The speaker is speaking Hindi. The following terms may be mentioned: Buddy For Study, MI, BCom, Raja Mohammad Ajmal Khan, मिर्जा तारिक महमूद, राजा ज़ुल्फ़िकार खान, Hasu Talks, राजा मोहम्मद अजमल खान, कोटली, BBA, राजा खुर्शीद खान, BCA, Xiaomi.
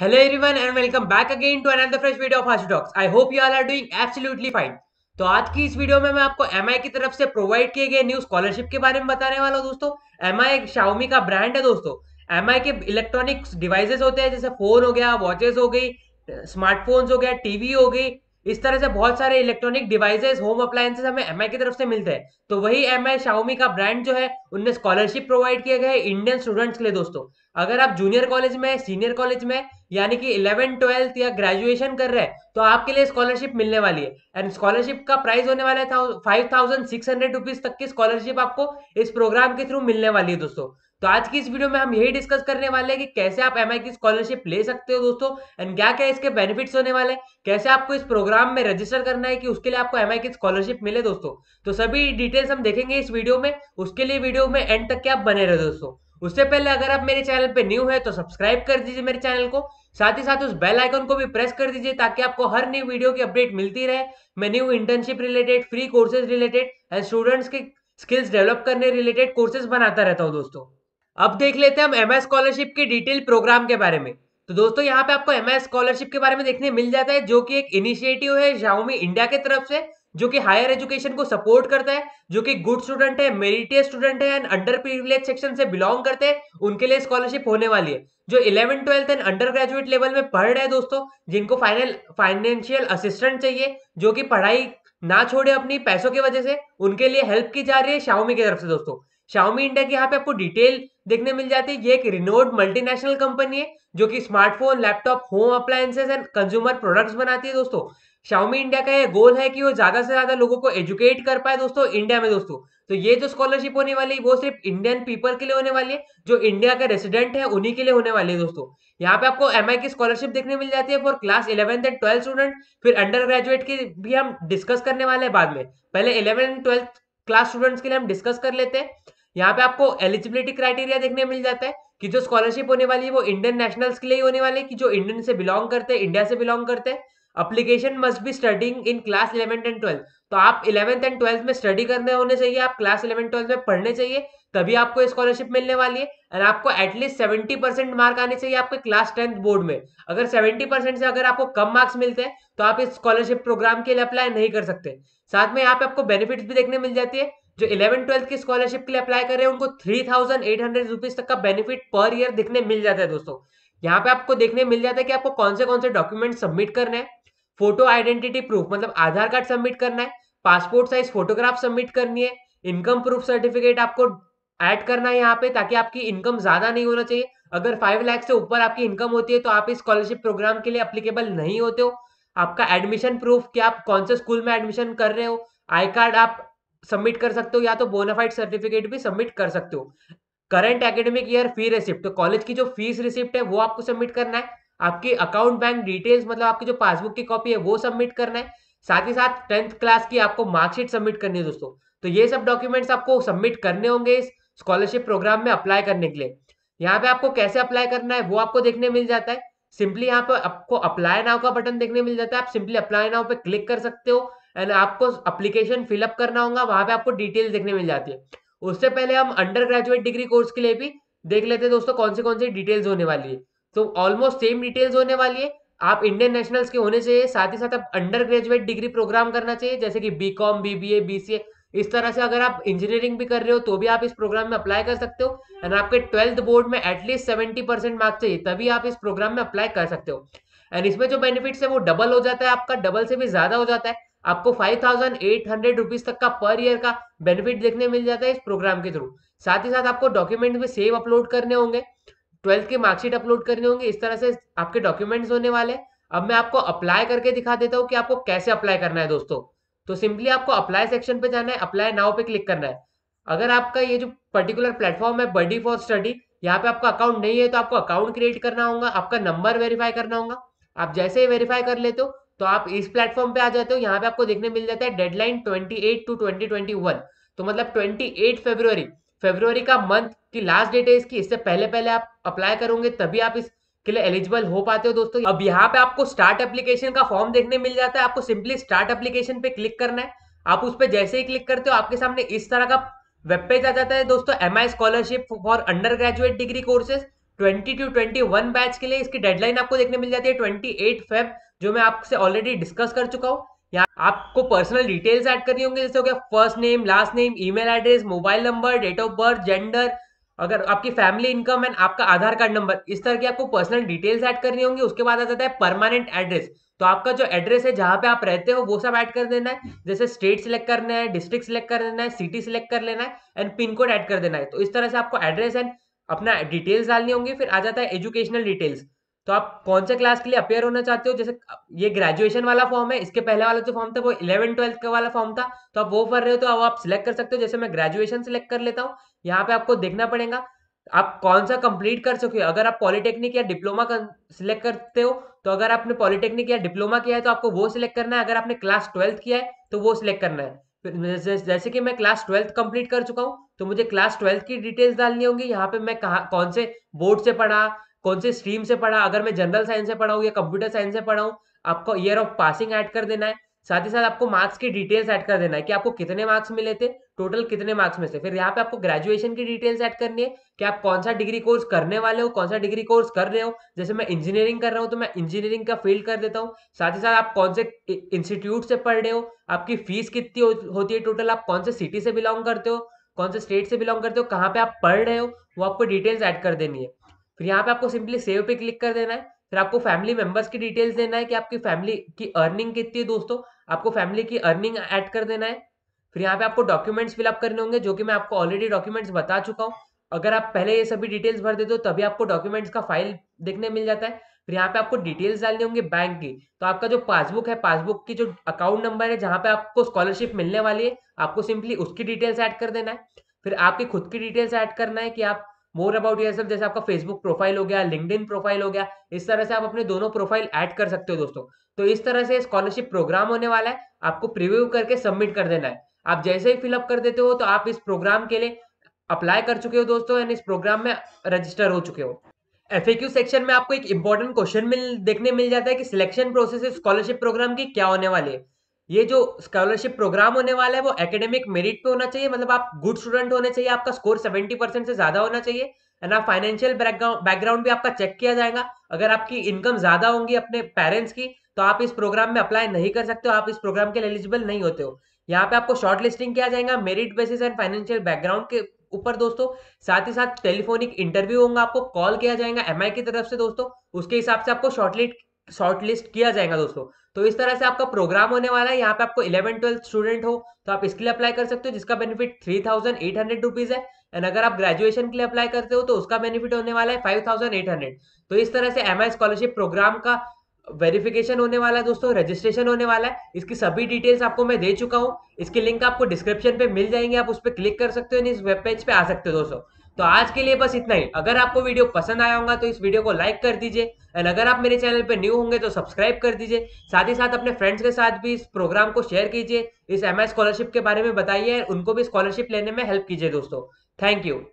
Hello everyone and welcome back again to another fresh video of Hasu Talks. I hope you all are doing absolutely fine. तो आज की इस वीडियो में मैं आपको MI की तरफ से प्रोवाइड किए गए न्यू स्कॉलरशिप के बारे में बताने वाला हूँ दोस्तों। MI एक Xiaomi का ब्रांड है दोस्तों। MI के इलेक्ट्रॉनिक्स डिवाइसेस होते हैं जैसे फोन हो गया, वॉचेस हो गई, स्मार्टफोन्स हो गया, टीवी हो गई, इस तरह से बहुत सारे इलेक्ट्रॉनिक डिवाइसेस, होम अप्लायंसेस हमें MI की तरफ से मिलते हैं। तो वही MI Xiaomi का ब्रांड जो है उनमें स्कॉलरशिप प्रोवाइड किए गए इंडियन स्टूडेंट्स के लिए दोस्तों। अगर आप जूनियर कॉलेज में, सीनियर कॉलेज में यानी कि 11th, 12th या ग्रेजुएशन कर रहे हैं तो आपके लिए स्कॉलरशिप मिलने वाली है। एंड स्कॉलरशिप का प्राइस होने वाला है 5600 रुपीज तक की स्कॉलरशिप आपको इस प्रोग्राम के थ्रू मिलने वाली है दोस्तों। तो आज की इस वीडियो में हम यही डिस्कस करने वाले हैं कि कैसे आप MI की स्कॉलरशिप ले सकते हो दोस्तों एंड क्या क्या इसके बेनिफिट्स होने वाले हैं, कैसे आपको इस प्रोग्राम में रजिस्टर करना है कि उसके लिए आपको MI की स्कॉलरशिप मिले दोस्तों। तो सभी डिटेल्स हम देखेंगे इस वीडियो में, उसके लिए वीडियो में एंड तक के आप बने रहे दोस्तों। उससे पहले अगर आप मेरे चैनल पे न्यू है तो सब्सक्राइब कर दीजिए मेरे चैनल को, साथ ही साथ उस बेल आइकन को भी प्रेस कर दीजिए ताकि आपको हर न्यू वीडियो की अपडेट मिलती रहे। मैं new internship related, free courses related and students के स्किल्स डेवलप करने रिलेटेड कोर्सेज बनाता रहता हूँ दोस्तों। अब देख लेते हैं हम MI स्कॉलरशिप के डिटेल प्रोग्राम के बारे में। तो दोस्तों यहाँ पे आपको MI स्कॉलरशिप के बारे में देखने मिल जाता है जो कि एक इनिशिएटिव है Xiaomi इंडिया के तरफ से जो कि हायर एजुकेशन को सपोर्ट करता है, जो कि गुड स्टूडेंट है, मेरिटियस स्टूडेंट है एंड अंडर प्रिविलेज सेक्शन से बिलोंग करते हैं उनके लिए स्कॉलरशिप होने वाली है। जो 11th, 12th and undergraduate level में पढ़ रहे हैं दोस्तों, जिनको फाइनेंशियल असिस्टेंट चाहिए, जो कि पढ़ाई ना छोड़े अपनी पैसों की वजह से, उनके लिए हेल्प की जा रही है Xiaomi की तरफ से दोस्तों। Xiaomi इंडिया की यहाँ पे आपको डिटेल देखने मिल जाती है। ये एक रिनोड मल्टीनेशनल कंपनी है जो कि smartphone, laptop, home appliances and consumer products बनाती है दोस्तों। Xiaomi इंडिया का ये गोल है कि वो ज्यादा से ज्यादा लोगों को एजुकेट कर पाए दोस्तों इंडिया में दोस्तों। तो ये जो स्कॉलरशिप होने वाली है वो सिर्फ इंडियन पीपल के लिए होने वाली है, जो इंडिया के रेसिडेंट है उन्हीं के लिए होने वाली है दोस्तों। यहाँ पे आपको MI की स्कॉलरशिप देखने मिल जाती है for class 11th and 12th student, फिर अंडर ग्रेजुएट की भी हम डिस्कस करने वाले हैं बाद में। पहले 11th, 12th क्लास स्टूडेंट्स के लिए हम डिस्कस कर लेते हैं। यहाँ पे आपको एलिजिबिलिटी क्राइटेरिया देखने मिल जाता है कि जो स्कॉलरशिप होने वाली है वो इंडियन नेशनल्स के लिए ही होने वाली है, कि जो इंडियन से बिलोंग करते हैं, इंडिया से बिलोंग करते हैं। Application must be studying in class 11th and 12th। तो आप 11th एंड 12th में स्टडी करने होने चाहिए, आप क्लास 11th, 12th में पढ़ने चाहिए, तभी आपको स्कॉलरशिप मिलने वाली है। एंड आपको एटलीस्ट 70% मार्क आने चाहिए आपके क्लास 10th बोर्ड में। अगर 70% से अगर आपको कम मार्क्स मिलते हैं तो आप इस स्कॉलरशिप प्रोग्राम के लिए अप्लाई नहीं कर सकते। साथ में यहाँ पे आपको बेनिफिट्स भी देखने मिल जाती है। जो 11th, 12th की स्कॉलरशिप के लिए अप्लाई कर रहे हैं उनको 3800 रुपीज तक का बेनिफिट पर ईयर दिखने मिल जाता है दोस्तों। यहाँ पे आपको देखने मिल जाता है कि आपको कौन से डॉक्यूमेंट सबमिट करने हैं। फोटो आइडेंटिटी प्रूफ मतलब आधार कार्ड सबमिट करना है, पासपोर्ट साइज फोटोग्राफ सबमिट करनी है, इनकम प्रूफ सर्टिफिकेट आपको ऐड करना है यहाँ पे ताकि आपकी इनकम ज्यादा नहीं होना चाहिए। अगर 5 लाख से ऊपर आपकी इनकम होती है तो आप इस स्कॉलरशिप प्रोग्राम के लिए अप्लीकेबल नहीं होते हो। आपका एडमिशन प्रूफ कि आप कौन से स्कूल में एडमिशन कर रहे हो, आई कार्ड आप सबमिट कर सकते हो या तो बोनाफाइड सर्टिफिकेट भी सबमिट कर सकते हो। Current academic year fee receipt, तो कॉलेज की जो फीस रिसिप्ट है वो आपको सबमिट करना है। आपके अकाउंट बैंक डिटेल्स मतलब आपकी जो पासबुक की कॉपी है वो सबमिट करना है। साथ ही साथ 10th क्लास की आपको मार्कशीट सबमिट करनी है दोस्तों। तो ये सब डॉक्यूमेंट्स आपको सबमिट करने होंगे इस स्कॉलरशिप प्रोग्राम में अप्लाई करने के लिए। यहाँ पे आपको कैसे अप्लाई करना है वो आपको देखने मिल जाता है। सिंपली यहाँ पे आपको अप्लाई नाउ का बटन देखने मिल जाता है, आप सिंपली अप्लाई नाउ पे क्लिक कर सकते हो एंड आपको अप्लीकेशन फिलअप करना होगा, वहाँ पे आपको डिटेल्स देखने मिल जाती है। उससे पहले हम अंडर ग्रेजुएट डिग्री कोर्स के लिए भी देख लेते हैं दोस्तों कौन सी डिटेल्स होने वाली है। तो ऑलमोस्ट सेम डिटेल्स होने वाली है, आप इंडियन नेशनल्स के होने चाहिए, साथ ही साथ आप अंडर ग्रेजुएट डिग्री प्रोग्राम करना चाहिए जैसे कि BCom, BBA, BCA इस तरह से। अगर आप इंजीनियरिंग भी कर रहे हो तो भी आप इस प्रोग्राम में अप्लाई कर सकते हो एंड आपके 12th बोर्ड में एटलीस्ट 70% मार्क्स चाहिए तभी आप इस प्रोग्राम में अप्लाई कर सकते हो। एंड इसमें जो बेनिफिट्स है वो डबल हो जाता है, आपका डबल से भी ज्यादा हो जाता है। आपको 5800 रुपीज तक का पर ईयर का बेनिफिट देखने मिल जाता है इस प्रोग्राम के थ्रू। साथ ही साथ आपको डॉक्यूमेंट में सेव अपलोड करने होंगे, 12th के मार्कशीट अपलोड करने होंगे, इस तरह से आपके डॉक्यूमेंट्स होने वाले। अब मैं आपको अप्लाई करके दिखा देता हूँ कि आपको कैसे अप्लाई करना है दोस्तों। तो सिंपली आपको अप्लाई सेक्शन पे जाना है, अप्लाई नाउ पे क्लिक करना है। अगर आपका ये जो पर्टिकुलर प्लेटफॉर्म है बडी फॉर स्टडी, यहाँ पे आपका अकाउंट नहीं है तो आपको अकाउंट क्रिएट करना होगा, आपका नंबर वेरीफाई करना होगा। आप जैसे ही वेरीफाई कर लेते हो तो आप इस प्लेटफॉर्म पे आ जाते हो। यहाँ पे आपको देखने मिल जाता है डेडलाइन 28 to 2021, तो मतलब 28 फरवरी का मंथ की लास्ट डेट है इसकी, इससे पहले आप अप्लाई करोगे तभी आप इसके लिए एलिजिबल हो पाते हो दोस्तों। अब यहाँ पे आपको स्टार्ट एप्लीकेशन का फॉर्म देखने मिल जाता है, आपको सिंपली स्टार्ट एप्लीकेशन पे क्लिक करना है। आप उस पर जैसे ही क्लिक करते हो आपके सामने इस तरह का वेब पेज आ जाता है दोस्तों, MI scholarship for undergraduate degree courses 20 to 21 batch के लिए इसकी डेडलाइन आपको देखने मिल जाती है 28 फेब, जो मैं आपसे ऑलरेडी डिस्कस कर चुका हूँ। यहाँ आपको पर्सनल डिटेल्स ऐड करनी होंगी, जैसे हो गया first name, last name, email address, mobile number, date of birth, gender, अगर आपकी फैमिली इनकम एंड आपका आधार कार्ड नंबर, इस तरह की आपको पर्सनल डिटेल्स ऐड करनी होंगी। उसके बाद आ जाता है परमानेंट एड्रेस, तो आपका जो एड्रेस है जहाँ पे आप रहते हो वो सब ऐड कर देना है, जैसे स्टेट सिलेक्ट करना है, डिस्ट्रिक्ट सिलेक्ट कर देना है, सिटी सिलेक्ट कर लेना है एंड पिन कोड ऐड कर देना है। तो इस तरह से आपको एड्रेस एंड अपना डिटेल्स डालनी होंगी। फिर आ जाता है एजुकेशनल डिटेल्स, तो आप कौन से क्लास के लिए अपेयर होना चाहते हो, जैसे ये ग्रेजुएशन वाला फॉर्म है, इसके पहले वाला जो फॉर्म था वो 11th 12th का वाला फॉर्म था, तो आप वो भर रहे हो तो अब आप सिलेक्ट कर सकते हो। जैसे मैं ग्रेजुएशन सिलेक्ट कर लेता हूँ, यहाँ पे आपको देखना पड़ेगा आप कौन सा कंप्लीट कर सके। अगर आप पॉलिटेक्निक या डिप्लोमा सिलेक्ट करते हो तो अगर आपने पॉलिटेक्निक या डिप्लोमा किया है तो आपको वो सिलेक्ट करना है, अगर आपने क्लास 12th किया है तो वो सिलेक्ट करना है। जैसे कि मैं क्लास 12th कंप्लीट कर चुका हूँ तो मुझे क्लास 12th की डिटेल्स डालनी होंगी। यहाँ पे मैं कौन से बोर्ड से पढ़ा, कौन से स्ट्रीम से पढ़ा, अगर मैं जनरल साइंस से पढ़ा हूँ या कंप्यूटर साइंस से पढ़ा हूँ, आपको ईयर ऑफ पासिंग ऐड कर देना है। साथ ही साथ आपको मार्क्स की डिटेल्स ऐड कर देना है कि आपको कितने मार्क्स मिले थे, टोटल कितने मार्क्स में से। फिर यहाँ पे आपको ग्रेजुएशन की डिटेल्स ऐड करनी है कि आप कौन सा डिग्री कोर्स करने वाले हो, कौन सा डिग्री कोर्स कर रहे हो। जैसे मैं इंजीनियरिंग कर रहा हूँ तो मैं इंजीनियरिंग का फील्ड कर देता हूँ। साथ ही साथ आप कौन से इंस्टीट्यूट से पढ़ रहे हो, आपकी फीस कितनी होती है टोटल, आप कौन से सिटी से बिलोंग करते हो, कौन से स्टेट से बिलोंग करते हो, कहाँ पे आप पढ़ रहे हो, वो आपको डिटेल्स ऐड कर देनी है। फिर यहाँ पे आपको सिंपली सेव पे क्लिक कर देना है। फिर आपको फैमिली मेंबर्स की डिटेल्स देना है कि आपकी फैमिली की अर्निंग कितनी है दोस्तों, आपको फैमिली की अर्निंग ऐड कर देना है। फिर यहाँ पे आपको डॉक्यूमेंट्स फिलअप करने होंगे, जो कि मैं आपको ऑलरेडी डॉक्यूमेंट्स बता चुका हूँ। अगर आप पहले ये सभी डिटेल्स भर देते हो तभी आपको डॉक्यूमेंट्स का फाइल देखने मिल जाता है। फिर यहाँ पे आपको डिटेल्स डालनी होंगी बैंक की, तो आपका जो पासबुक है, पासबुक की जो अकाउंट नंबर है जहाँ पे आपको स्कॉलरशिप मिलने वाली है, आपको सिंपली उसकी डिटेल्स ऐड कर देना है। फिर आपकी खुद की डिटेल्स ऐड करना है कि आप मोर अबाउट ये सब, जैसे आपका फेसबुक प्रोफाइल हो गया, लिंक्डइन प्रोफाइल हो गया, इस तरह से आप अपने दोनों प्रोफाइल ऐड कर सकते हो दोस्तों। तो इस तरह से स्कॉलरशिप प्रोग्राम होने वाला है, आपको प्रीव्यू करके सबमिट कर देना है। आप जैसे ही फिलअप कर देते हो तो आप इस प्रोग्राम के लिए अप्लाई कर चुके हो दोस्तों, इस प्रोग्राम में रजिस्टर हो चुके हो। FAQ सेक्शन में आपको एक इंपॉर्टेंट क्वेश्चन देखने मिल जाता है कि सिलेक्शन प्रोसेस स्कॉलरशिप प्रोग्राम की क्या होने वाली है। ये जो स्कॉलरशिप प्रोग्राम होने वाला है वो एकेडमिक मेरिट पे होना चाहिए, मतलब आप गुड स्टूडेंट होने चाहिए, आपका स्कोर 70% से ज्यादा होना चाहिए एंड आप फाइनेंशियल बैकग्राउंड भी आपका चेक किया जाएगा। अगर आपकी इनकम ज्यादा होंगी अपने पेरेंट्स की तो आप इस प्रोग्राम में अप्लाई नहीं कर सकते हो, आप इस प्रोग्राम के लिए एलिजिबल नहीं होते हो। यहाँ पे आपको शॉर्ट लिस्टिंग किया जाएगा merit basis and financial background के ऊपर दोस्तों। साथ ही साथ टेलीफोनिक इंटरव्यू होगा, आपको कॉल किया जाएगा MI की तरफ से दोस्तों, उसके हिसाब से आपको शॉर्टलिस्ट किया जाएगा दोस्तों। तो इस तरह से आपका प्रोग्राम होने वाला है। यहाँ पे आपको 11th 12th स्टूडेंट हो तो आप इसके लिए अप्लाई कर सकते हो, जिसका बेनिफिट 3,800 रुपीज है एंड अगर आप ग्रेजुएशन के लिए अप्लाई करते हो तो उसका बेनिफिट होने वाला है 5,800। तो इस तरह से MI स्कॉलरशिप प्रोग्राम का वेरिफिकेशन होने वाला है दोस्तों, रजिस्ट्रेशन होने वाला है। इसकी सभी डिटेल्स आपको मैं दे चुका हूँ, इसके लिंक आपको डिस्क्रिप्शन पे मिल जाएंगे, आप उस पर क्लिक कर सकते हो, इस वेब पेज पे आ सकते हो दोस्तों। तो आज के लिए बस इतना ही। अगर आपको वीडियो पसंद आया होगा तो इस वीडियो को लाइक कर दीजिए एंड अगर आप मेरे चैनल पे न्यू होंगे तो सब्सक्राइब कर दीजिए। साथ ही साथ अपने फ्रेंड्स के साथ भी इस प्रोग्राम को शेयर कीजिए, इस MI स्कॉलरशिप के बारे में बताइए, उनको भी स्कॉलरशिप लेने में हेल्प कीजिए दोस्तों। Thank you.